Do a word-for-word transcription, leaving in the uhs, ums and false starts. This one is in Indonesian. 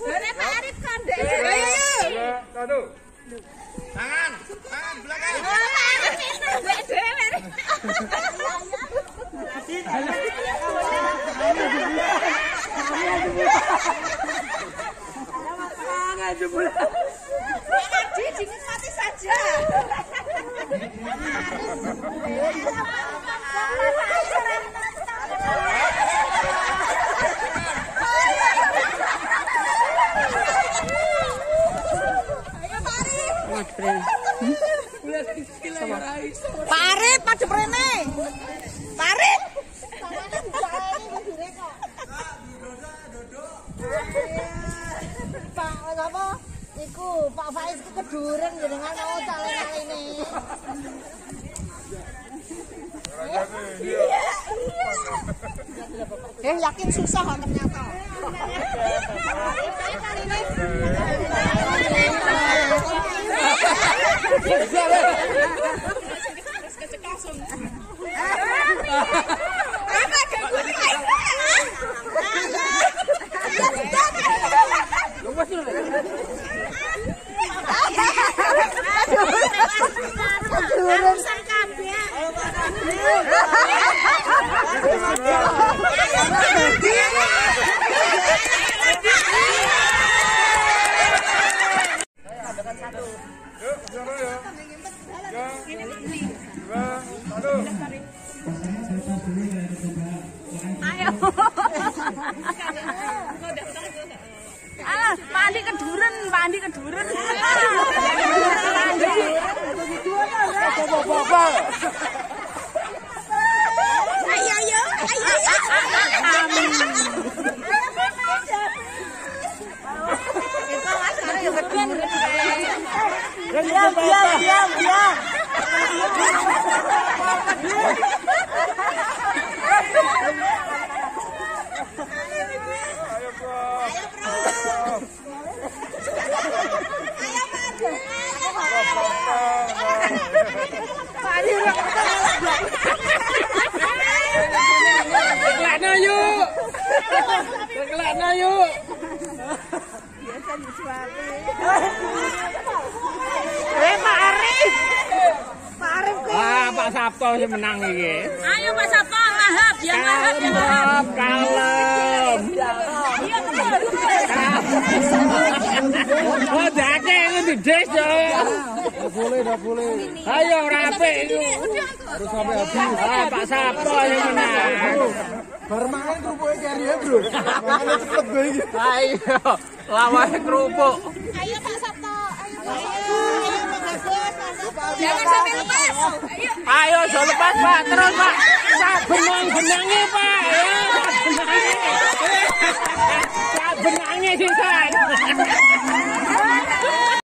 Boleh Pak Arif kandek. Ayo. Satu. Tangan, tangan belakang. Dinikmati saja. Pak Arif, Pak Jeprene. Pak Arif. Pak apa? Iku Pak Faiz ku keduren jenengan mau calon ini. Eh yakin susah kok ternyata. Alah, Pak Andi keduren, Pak Andi keduren. Ayo, ayo, ayo. Diam, diam, diam, diam. Kelana yuk, kelana yuk. Biasa disuapi. Eh Pak Arif, Pak Arif. Wah Pak Sabto yang menang ini. Ayo Pak Sabto, lahap, dia lahap, dia lahap. Kalem. Oh dake yang di desa. Boleh, dah boleh. Ayo rapi itu. Harus sampai habis. Ah Pak Sabto yang menang. Bermain kerupuk cari ya bro. Makannya cepet gue ini. Ayo, lawan kerupuk. Ayo Pak Sabto, ayo. Ayo, Pak Sabto. Jangan sampai lepas. Ayo, jangan lepas Pak.